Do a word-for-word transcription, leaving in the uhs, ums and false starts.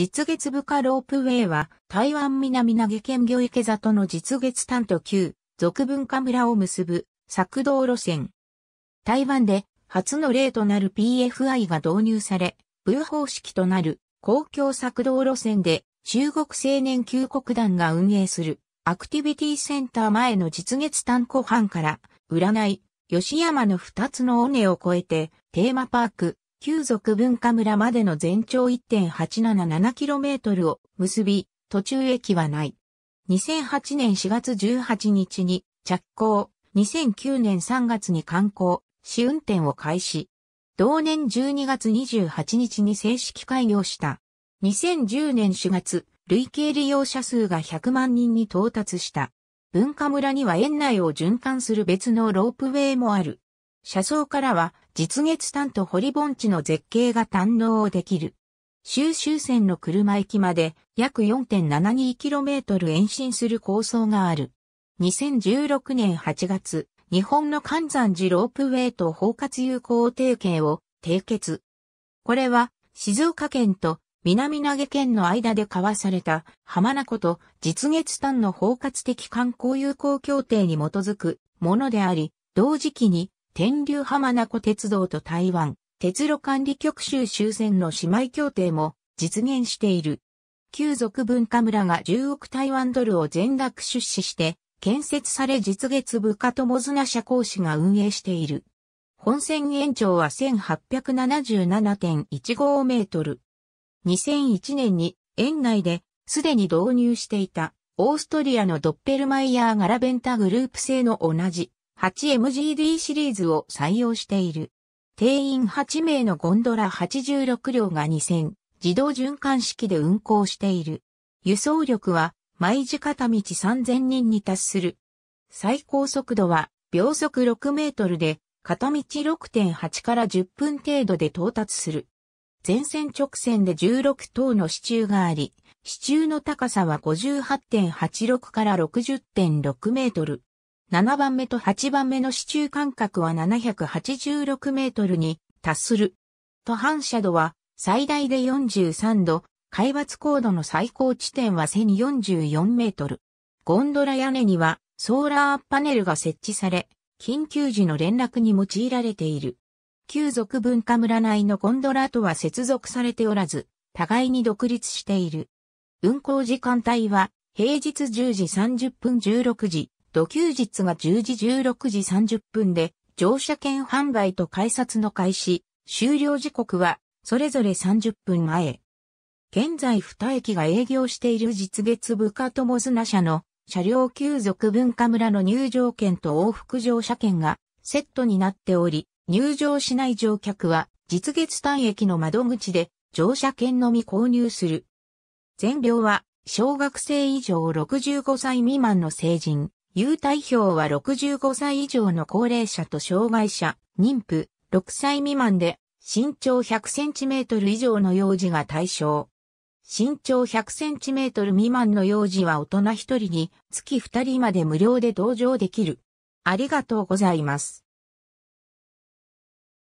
実月部下ロープウェイは台湾南投県御池里の実月端と旧俗文化村を結ぶ索道路線。台湾で初の例となる ピーエフアイ が導入され、部方式となる公共索道路線で中国青年救国団が運営するアクティビティセンター前の実月端湖畔から占い、吉山の二つの尾根を越えてテーマパーク、旧俗文化村までの全長 いってんはちななななキロメートル を結び、途中駅はない。にせんはちねんしがつじゅうはちにちに着工、にせんきゅうねんさんがつに完工、試運転を開始。同年じゅうにがつにじゅうはちにちに正式開業した。にせんじゅうねんしがつ、累計利用者数がひゃくまんにんに到達した。文化村には園内を循環する別のロープウェイもある。車窓からは実月端と堀盆地の絶景が堪能できる。州州線の車駅まで約 よんてんななにキロメートル 延伸する構想がある。にせんじゅうろくねんはちがつ、日本の関山寺ロープウェイと包括友好提携を締結。これは静岡県と南投県の間で交わされた浜名湖と実月端の包括的観光友好協定に基づくものであり、同時期に天竜浜名湖鉄道と台湾、鉄路管理局州州線の姉妹協定も実現している。旧俗文化村がじゅうおくたいわんドルを全額出資して建設され実月部下友綱社公司が運営している。本線延長は せんはっぴゃくななじゅうななてんいちごメートル。にせんいちねんに園内ですでに導入していたオーストリアのドッペルマイヤーガラベンタグループ製の同じ はちエムジーディー シリーズを採用している。定員はちめいのゴンドラはちじゅうろくりょうがにせん、自動循環式で運行している。輸送力は毎時片道さんぜんにんに達する。最高速度は秒速ろくメートルで、片道 ろくてんはちからじゅっぷん程度で到達する。全線直線でじゅうろくとうの支柱があり、支柱の高さは ごじゅうはちてんはちろくからろくじゅってんろくメートル。ななばんめとはちばんめの支柱間隔はななひゃくはちじゅうろくメートルに達する。途半斜度は最大でよんじゅうさんど、海抜高度の最高地点はせんよんじゅうよんメートル。ゴンドラ屋根にはソーラーパネルが設置され、緊急時の連絡に用いられている。旧俗文化村内のゴンドラとは接続されておらず、互いに独立している。運行時間帯は平日じゅうじさんじゅっぷんじゅうろくじ。土休日がじゅうじじゅうろくじさんじゅっぷんで、乗車券販売と改札の開始、終了時刻は、それぞれさんじゅっぷんまえ。現在にえきが営業している実月部下友綱社の、車両旧俗文化村の入場券と往復乗車券が、セットになっており、入場しない乗客は、実月端駅の窓口で、乗車券のみ購入する。全料は、小学生以上ろくじゅうごさいみまんの成人。優待票はろくじゅうごさいいじょうの高齢者と障害者、妊婦、ろくさいみまんで、身長ひゃくセンチメートル以上の幼児が対象。身長ひゃくセンチメートル未満の幼児は大人ひとりにつきふたりまで無料で同乗できる。ありがとうございます。